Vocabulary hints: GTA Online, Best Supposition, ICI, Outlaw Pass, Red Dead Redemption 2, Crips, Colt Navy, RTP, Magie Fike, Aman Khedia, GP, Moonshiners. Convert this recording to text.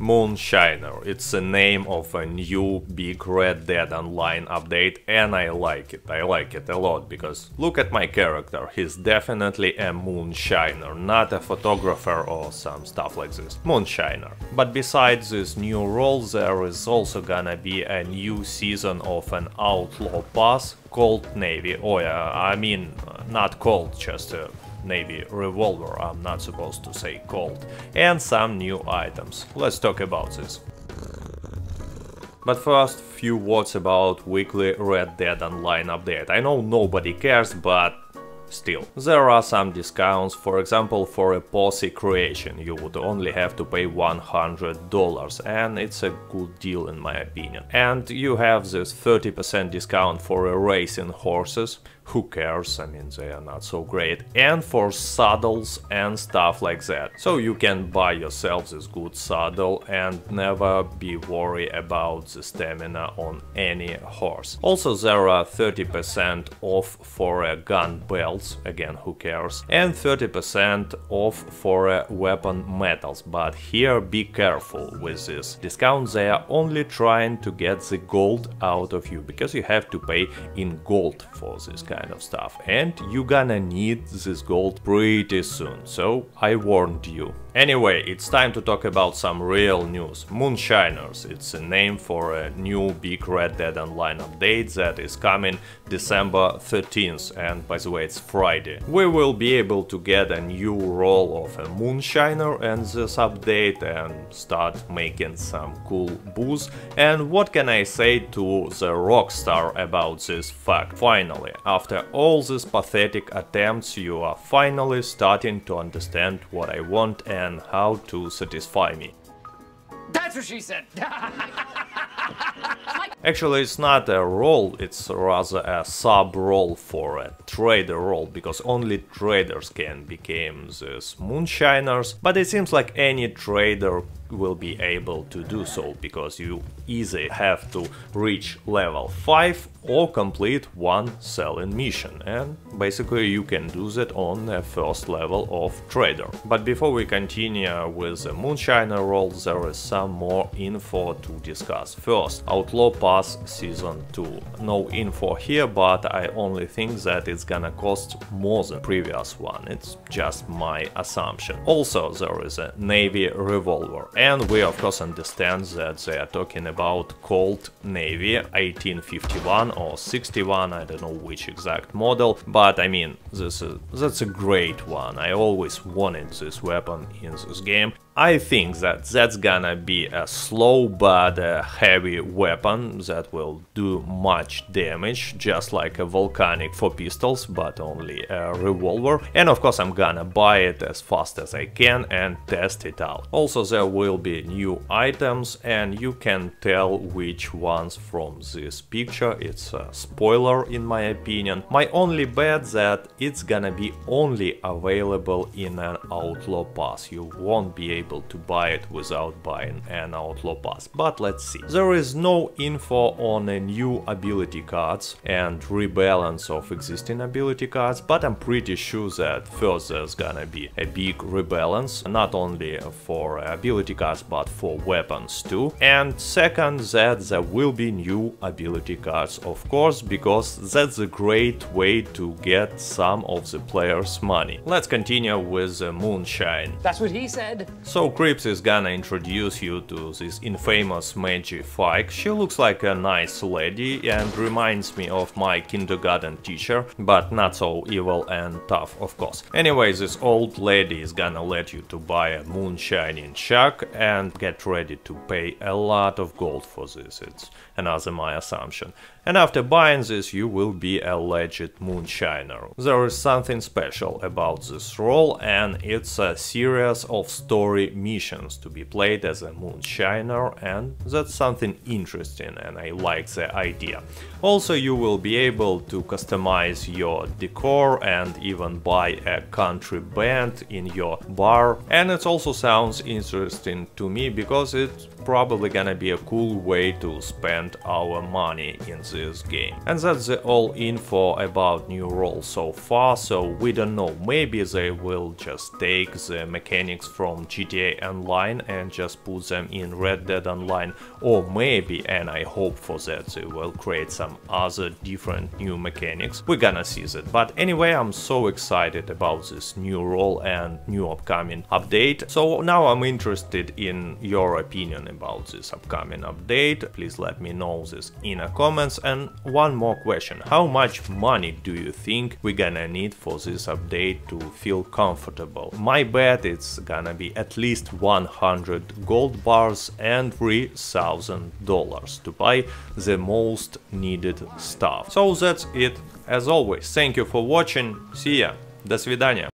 Moonshiner, it's the name of a new big Red Dead Online update, and I like it a lot, because look at my character, he's definitely a moonshiner, not a photographer or some stuff like this, moonshiner. But besides this new role, there is also gonna be a new season of an Outlaw Pass, Colt Navy, not Colt, just Navy revolver, I'm not supposed to say Colt, and some new items. Let's talk about this. But first, few words about weekly Red Dead Online update. I know nobody cares, but still, there are some discounts. For example, for a posse creation you would only have to pay $100, and it's a good deal in my opinion. And you have this 30% discount for a racing horses. Who cares, I mean, they are not so great. And for saddles and stuff like that. So you can buy yourself this good saddle and never be worried about the stamina on any horse. Also there are 30% off for gun belts, again who cares. And 30% off for weapon metals, but here be careful with this discount. They are only trying to get the gold out of you, because you have to pay in gold for this guy of stuff, and you gonna need this gold pretty soon, so I warned you. Anyway, it's time to talk about some real news. Moonshiners, it's a name for a new big Red Dead Online update that is coming December 13th, and by the way it's Friday. We will be able to get a new role of a moonshiner in this update and start making some cool booze. And what can I say to the Rockstar about this fact? Finally, after all these pathetic attempts, you are finally starting to understand what I want and how to satisfy me. That's what she said! Actually, it's not a role, it's rather a sub-role for a trader role, because only traders can become these moonshiners, but it seems like any trader will be able to do so, because you either have to reach level 5 or complete one selling mission, and basically you can do that on the first level of trader. But before we continue with the moonshiner role, there is some more info to discuss. First, Outlaw Pass Season 2. No info here, but I only think that it's gonna cost more than previous one, it's just my assumption. Also there is a Navy revolver, and we of course understand that they are talking about Colt Navy 1851 or 61, I don't know which exact model, but I mean, that's a great one. I always wanted this weapon in this game. I think that that's gonna be a slow but a heavy weapon that will do much damage, just like a volcanic for pistols, but only a revolver. And of course I'm gonna buy it as fast as I can and test it out. Also there will be new items, and you can tell which ones from this picture. It's a spoiler in my opinion. My only bet that it's gonna be only available in an Outlaw Pass. You won't be able to buy it without buying an Outlaw Pass, but let's see. There is no info on a new ability cards and rebalance of existing ability cards, but I'm pretty sure that first there's gonna be a big rebalance, not only for ability cards but for weapons too, and second that there will be new ability cards, of course, because that's a great way to get some of the players' money. Let's continue with the moonshine. That's what he said. So Crips is gonna introduce you to this infamous Magie Fike. She looks like a nice lady and reminds me of my kindergarten teacher, but not so evil and tough, of course. Anyway, this old lady is gonna let you to buy a moonshining shack and get ready to pay a lot of gold for this, it's another my assumption. And after buying this you will be a legit moonshiner. There is something special about this role, and it's a series of story missions to be played as a moonshiner, and that's something interesting and I like the idea. Also you will be able to customize your decor and even buy a country band in your bar, and it also sounds interesting to me because it's probably gonna be a cool way to spend our money in this this game. And that's the all info about new role so far, so we don't know, maybe they will just take the mechanics from GTA Online and just put them in Red Dead Online, or maybe, and I hope for that, they will create some other different new mechanics. We're gonna see that. But anyway, I'm so excited about this new role and new upcoming update. So now I'm interested in your opinion about this upcoming update. Please let me know this in the comments. And one more question: how much money do you think we're gonna need for this update to feel comfortable? My bet it's gonna be at least 100 gold bars and $3,000 to buy the most needed stuff. So that's it. As always, thank you for watching. See ya. До свидания.